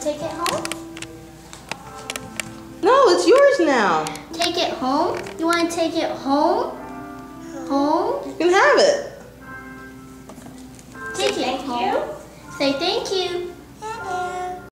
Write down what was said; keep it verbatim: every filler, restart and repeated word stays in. Take it home? No, it's yours now. Take it home? You want to take it home? Home? You can have it. Take it home. Say thank you.